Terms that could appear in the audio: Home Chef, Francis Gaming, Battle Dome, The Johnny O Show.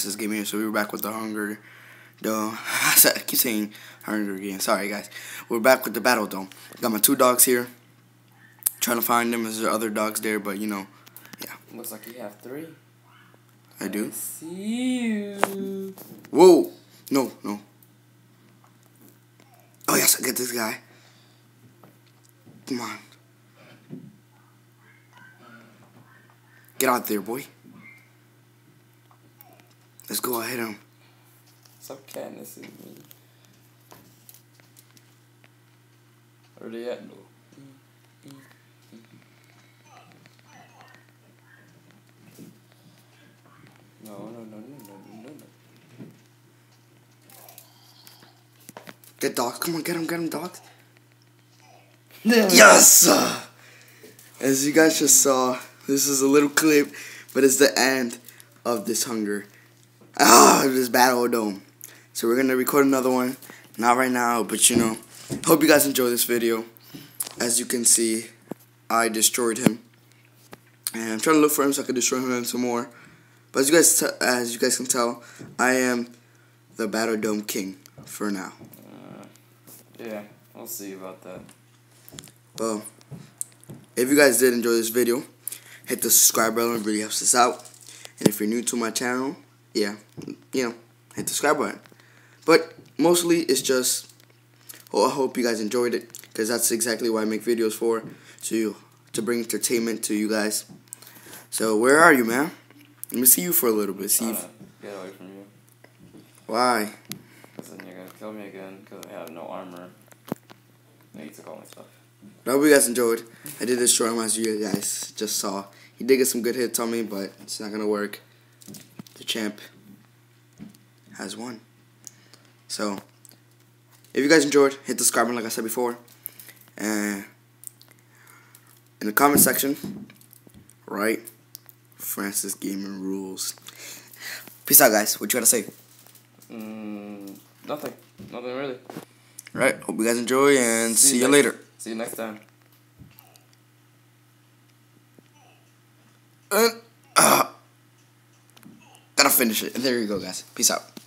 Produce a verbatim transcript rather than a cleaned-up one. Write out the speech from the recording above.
Francis Gaming. So we were back with the Hunger Dome. I keep saying Hunger again. Sorry, guys. We're back with the Battle Dome. Got my two dogs here. Trying to find them. There's other dogs there, but you know, yeah. Looks like you have three. I do. I see you. Whoa! No, no. Oh yes, I get this guy. Come on. Get out there, boy. Let's go. I hit him. Stop canvassing me. Where they at, though? No, no, no, no, no, no, no. Get dogs. Come on, get him, get him, dogs. Yes! As you guys just saw, this is a little clip, but it's the end of this hunger. Ah, this Battle Dome. So we're gonna record another one, not right now, but you know. Hope you guys enjoy this video. As you can see, I destroyed him, and I'm trying to look for him so I can destroy him some more. But as you guys, t as you guys can tell, I am the Battle Dome King for now. Uh, yeah, we'll see about that. Well, if you guys did enjoy this video, hit the subscribe button. It really helps us out. And if you're new to my channel, yeah, you know, hit the subscribe button. But mostly it's just, oh, I hope you guys enjoyed it, because that's exactly what I make videos for, to to bring entertainment to you guys. So where are you, man? Let me see you for a little bit. See. Uh, get away from you. Why? Because then you're gonna kill me again, because I have no armor. I need to call myself. I hope you guys enjoyed. I did destroy him, as you guys just saw. He did get some good hits on me, but it's not gonna work. The champ has won. So, if you guys enjoyed, hit the subscribe button like I said before. And in the comment section, right, Francis Gaming rules. Peace out, guys. What you gotta say? Mm, nothing. Nothing really. Right. Hope you guys enjoy, and see, see you later. See you next time. And, uh, gotta finish it. And there you go, guys. Peace out.